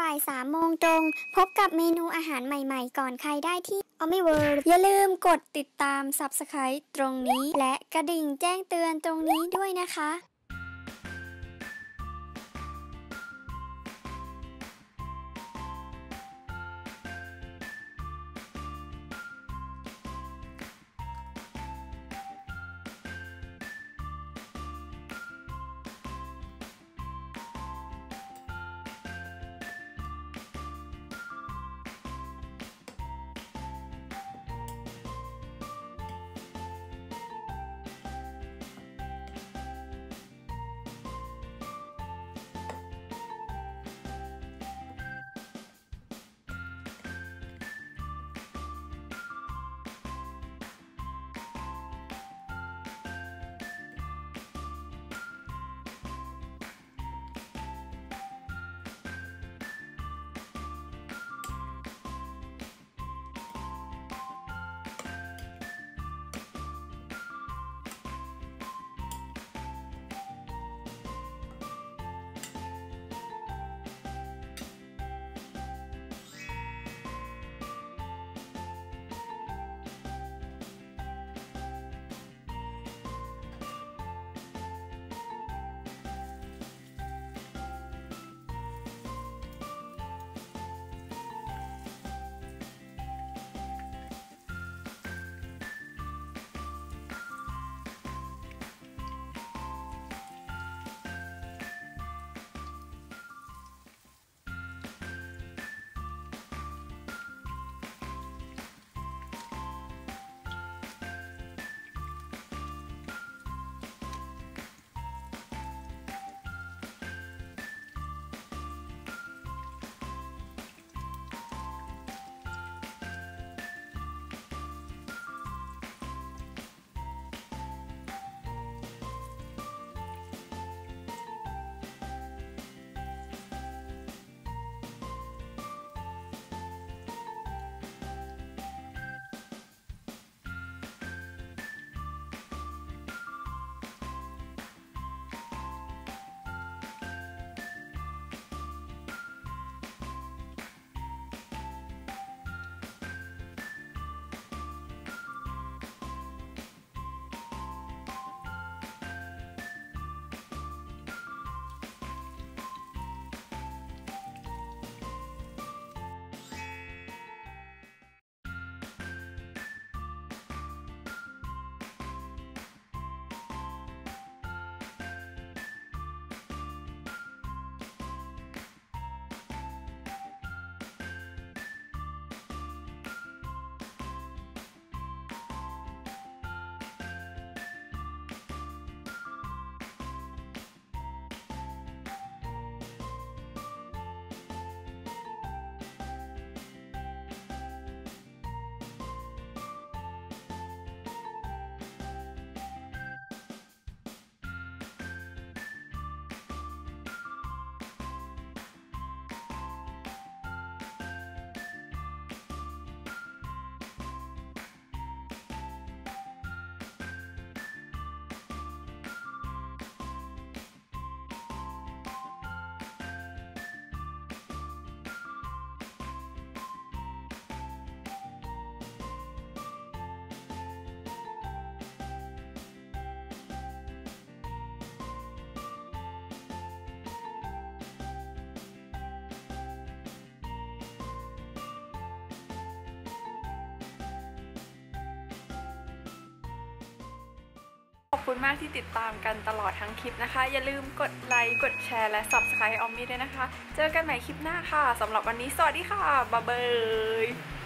บ่าย3 โมงตรงพบกับเมนูอาหารใหม่ๆก่อนใครได้ที่Omiworld อย่าลืมกดติดตาม Subscribe ตรงนี้และกระดิ่งแจ้งเตือนตรงนี้ด้วยนะคะขอบคุณมากที่ติดตามกันตลอดทั้งคลิปนะคะอย่าลืมกดไลค์กดแชร์และ Subscribe ออมมี่ด้วยนะคะเจอกันใหม่คลิปหน้าค่ะสำหรับวันนี้สวัสดีค่ะบ๊ายบาย